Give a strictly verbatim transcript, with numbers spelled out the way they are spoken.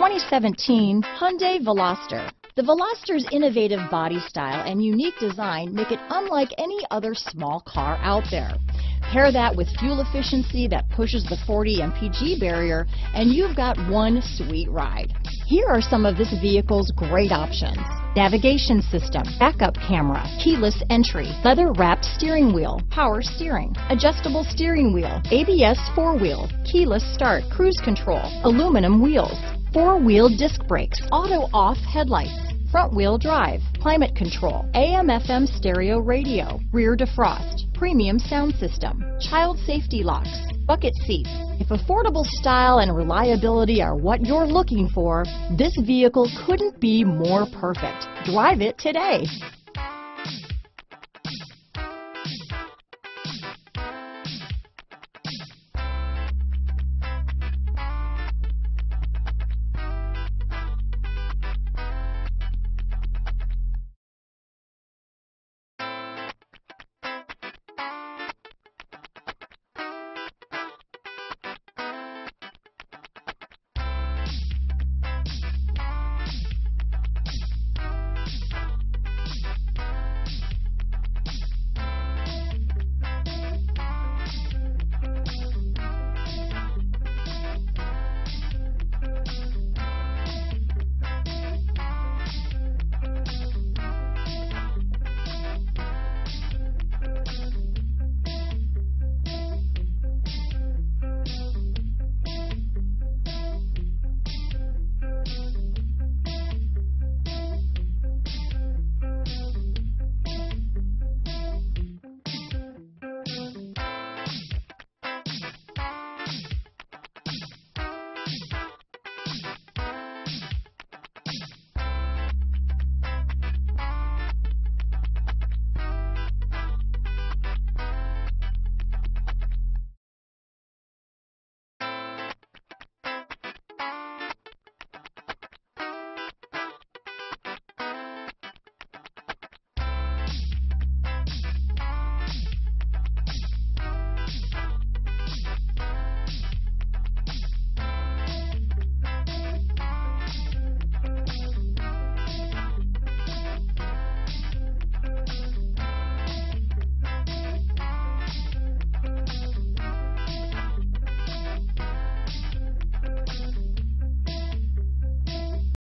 twenty seventeen Hyundai Veloster. The Veloster's innovative body style and unique design make it unlike any other small car out there. Pair that with fuel efficiency that pushes the forty M P G barrier, and you've got one sweet ride. Here are some of this vehicle's great options: navigation system, backup camera, keyless entry, leather-wrapped steering wheel, power steering, adjustable steering wheel, A B S four-wheel, keyless start, cruise control, aluminum wheels, four-wheel disc brakes, auto-off headlights, front-wheel drive, climate control, A M F M stereo radio, rear defrost, premium sound system, child safety locks, bucket seats. If affordable style and reliability are what you're looking for, this vehicle couldn't be more perfect. Drive it today.